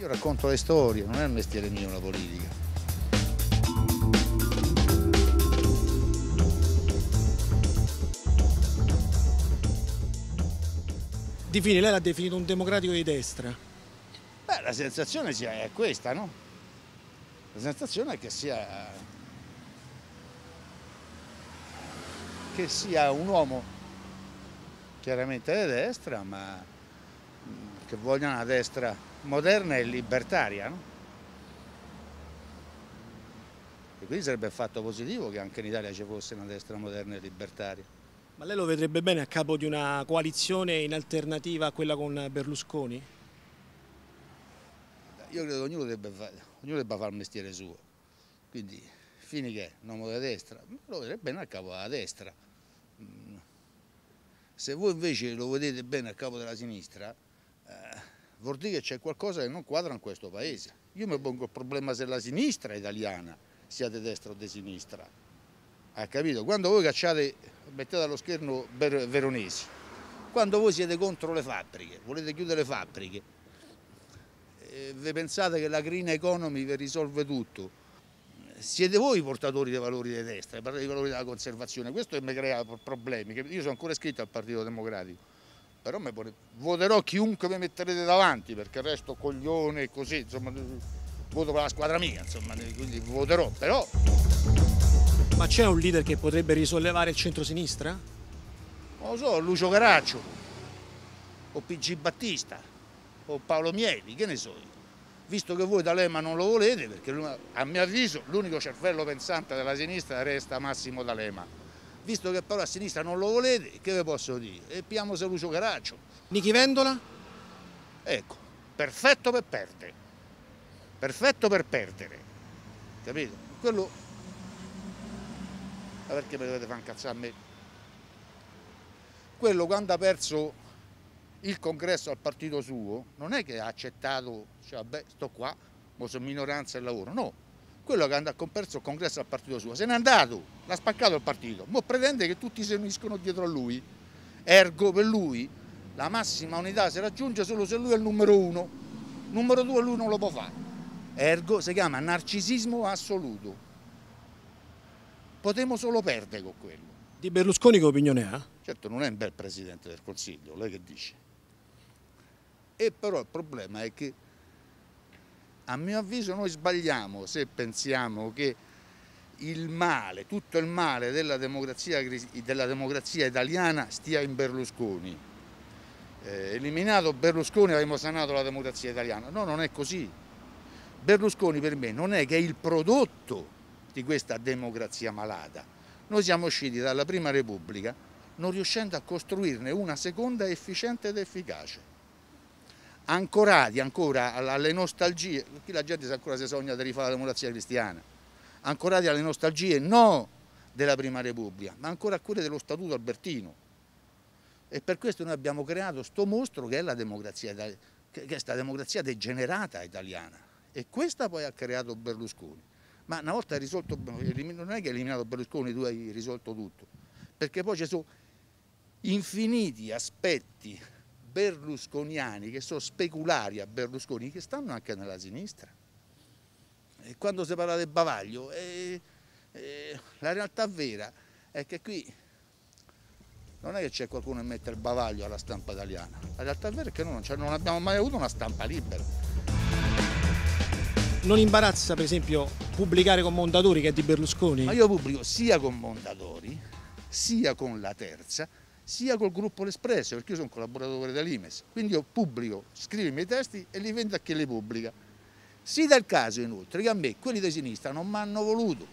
Io racconto le storie, non è un mestiere mio la politica. Di Fini, lei l'ha definito un democratico di destra. Beh, la sensazione è questa, no? La sensazione è che sia un uomo chiaramente di destra, ma che voglia una destra moderna e libertaria, no? E quindi sarebbe un fatto positivo che anche in Italia ci fosse una destra moderna e libertaria. Ma lei lo vedrebbe bene a capo di una coalizione in alternativa a quella con Berlusconi? Io credo che ognuno debba fare il mestiere suo, quindi Fini che è un uomo della destra, lo vedrebbe bene a capo della destra. Se voi invece lo vedete bene a capo della sinistra, vuol dire che c'è qualcosa che non quadra in questo paese. Io mi pongo il problema se la sinistra italiana sia di destra o di sinistra, ha capito? Quando voi cacciate, mettete allo scherno Veronesi, quando voi siete contro le fabbriche, volete chiudere le fabbriche, vi pensate che la green economy vi risolve tutto, siete voi i portatori dei valori di destra, i valori della conservazione, questo che mi crea problemi, che io sono ancora iscritto al Partito Democratico. Però voterò chiunque mi metterete davanti, perché resto coglione e così, insomma, voto per la squadra mia, insomma, quindi voterò, però... Ma c'è un leader che potrebbe risollevare il centro-sinistra? Non lo so, Lucio Caracciolo, o PG Battista, o Paolo Mieli, che ne so io. Visto che voi D'Alema non lo volete, perché a mio avviso l'unico cervello pensante della sinistra resta Massimo D'Alema. Visto che però a sinistra non lo volete, che vi posso dire? E piamo se Lucio Caracciolo. Nichi Vendola? Ecco, perfetto per perdere. Perfetto per perdere. Capito? Quello... Ma perché mi dovete far incazzare a me? Quello quando ha perso il congresso al partito suo, non è che ha accettato, cioè vabbè, sto qua, ma sono minoranza e lavoro, no. Quello che ha perso il congresso al partito suo, se n'è andato, l'ha spaccato il partito, ma pretende che tutti si uniscono dietro a lui, ergo per lui la massima unità si raggiunge solo se lui è il numero 1, il numero 2 lui non lo può fare, ergo si chiama narcisismo assoluto, potremo solo perdere con quello. Di Berlusconi che opinione ha? Certo non è un bel presidente del Consiglio, lei che dice, e però il problema è che a mio avviso noi sbagliamo se pensiamo che il male, tutto il male della democrazia italiana stia in Berlusconi. Eliminato Berlusconi avremmo sanato la democrazia italiana. No, non è così. Berlusconi per me non è che il prodotto di questa democrazia malata. Noi siamo usciti dalla Prima Repubblica non riuscendo a costruirne una seconda efficiente ed efficace. Ancorati ancora alle nostalgie, qui la gente ancora si sogna di rifare la democrazia cristiana, ancorati alle nostalgie no della Prima Repubblica, ma ancora a quelle dello Statuto Albertino. E per questo noi abbiamo creato sto mostro che è la democrazia, che è sta democrazia degenerata italiana. E questa poi ha creato Berlusconi. Ma una volta risolto, non è che hai eliminato Berlusconi, tu hai risolto tutto, perché poi ci sono infiniti aspetti berlusconiani, che sono speculari a Berlusconi, che stanno anche nella sinistra. E quando si parla del bavaglio, la realtà vera è che qui non è che c'è qualcuno che mette il bavaglio alla stampa italiana, la realtà vera è che noi non abbiamo mai avuto una stampa libera. Non imbarazza per esempio pubblicare con Mondadori che è di Berlusconi? Ma io pubblico sia con Mondadori, sia con La Terza, sia col gruppo L'Espresso, perché io sono collaboratore dell'Imes, quindi io pubblico, scrivo i miei testi e li vendo a chi li pubblica. Si dà il caso inoltre che a me quelli di sinistra non mi hanno voluto.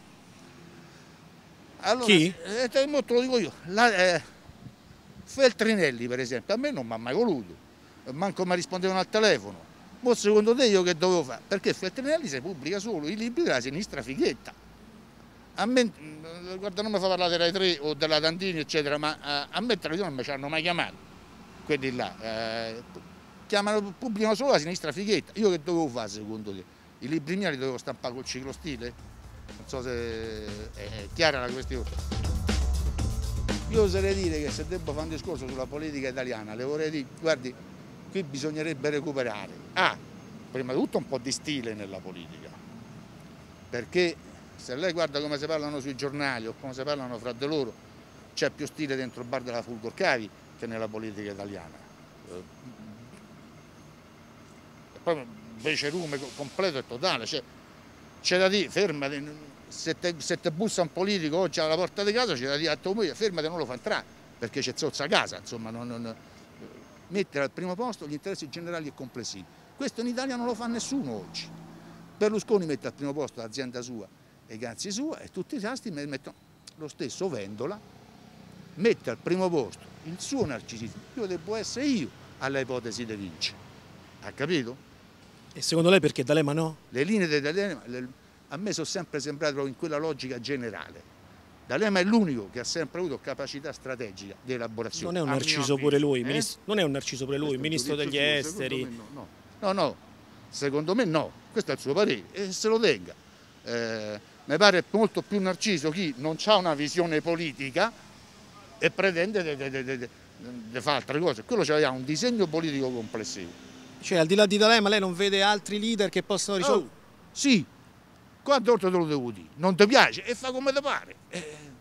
Allora, chi? Te lo dico io, Feltrinelli per esempio, a me non mi ha mai voluto, manco mi rispondevano al telefono. Ma secondo te io che dovevo fare? Perché Feltrinelli si pubblica solo i libri della sinistra fighetta. A me, guarda, non mi fa parlare della Rai 3 o della Dandini, eccetera, ma a me televisione non mi ci hanno mai chiamato, quelli là, pubblicano solo la sinistra fighetta. Io che dovevo fare secondo te? I libri miei li dovevo stampare col ciclostile? Non so se è chiara la questione. Io oserei dire che se devo fare un discorso sulla politica italiana, le vorrei dire, guardi, qui bisognerebbe recuperare. prima di tutto un po' di stile nella politica, perché se lei guarda come si parlano sui giornali o come si parlano fra di loro, c'è più stile dentro il bar della Fulgorcavi che nella politica italiana. E poi un becerume completo e totale, c'è da dire, fermati, se te bussa un politico oggi alla porta di casa, c'è da dire a tua moglie, fermati, non lo fa entrare, perché c'è zozza a casa, insomma, mettere al primo posto gli interessi generali e complessivi. Questo in Italia non lo fa nessuno oggi. Berlusconi mette al primo posto l'azienda sua e i cazzi sua, e tutti i tasti mettono. Lo stesso Vendola mette al primo posto il suo narcisismo. Io devo essere io alla ipotesi di vincere. Ha capito? E secondo lei perché D'Alema no? Le linee di D'Alema a me sono sempre sembrate proprio in quella logica generale. D'Alema è l'unico che ha sempre avuto capacità strategica di elaborazione. Non è un narciso pure lui, ministro degli esteri. No, secondo me no, questo è il suo parere e se lo tenga. Mi pare molto più narciso chi non ha una visione politica e pretende di fare altre cose. Quello c'ha un disegno politico complessivo. Cioè, al di là di D'Alema, lei non vede altri leader che possono risolvere? Oh, sì. Quante volte te lo devo dire? Non ti piace? E fa come ti pare.